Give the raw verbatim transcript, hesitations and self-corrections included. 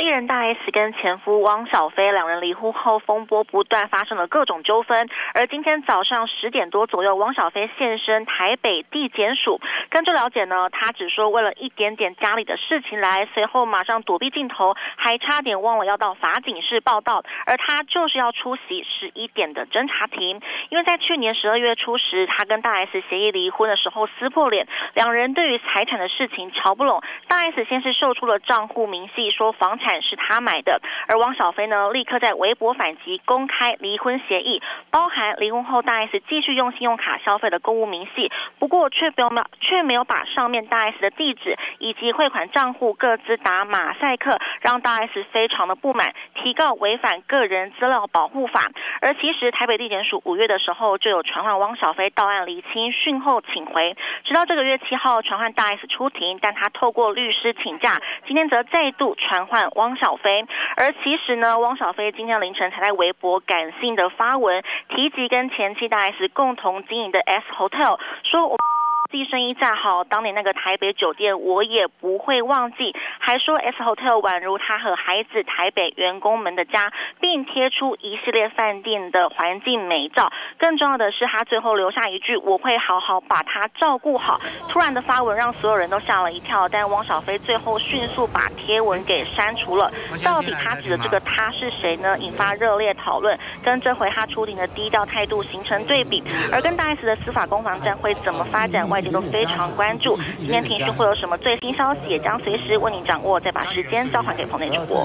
艺人大 S 跟前夫汪小菲两人离婚后风波不断，发生了各种纠纷。而今天早上十点多左右，汪小菲现身台北地检署。根据了解呢，他只说为了一点点家里的事情来，随后马上躲避镜头，还差点忘了要到法警室报到。而他就是要出席十一点的侦查庭，因为在去年十二月初时，他跟大 S 协议离婚的时候撕破脸，两人对于财产的事情瞧不拢。大 S 先是秀出了账户明细，说房产是他买的，而汪小菲呢，立刻在微博反击，公开离婚协议，包含离婚后大 S 继续用信用卡消费的购物明细，不过却没有却没有把上面大 S 的地址以及汇款账户各自打马赛克，让大 S 非常的不满，提告违反个人资料保护法。而其实台北地检署五月的时候就有传唤汪小菲到案厘清，讯后请回，直到这个月七号传唤大 S 出庭，但他透过律师请假，今天则再度传唤汪汪小菲。而其实呢，汪小菲今天凌晨才在微博感性的发文，提及跟前妻大 S 共同经营的 S Hotel， 说我自己生意再好，当年那个台北酒店我也不会忘记，还说 S Hotel 宛如他和孩子台北员工们的家，并贴出一系列饭店的环境美照。更重要的是，他最后留下一句我会好好把他照顾好。突然的发文让所有人都吓了一跳，但汪小菲最后迅速把贴文给删除了。到底他指的这个他是谁呢？引发热烈讨论，跟这回他出庭的低调态度形成对比。而跟大 S 的司法攻防战会怎么发展，外界都非常关注。今天庭讯会有什么最新消息，也将随时为您掌握。再把时间交还给棚内主播。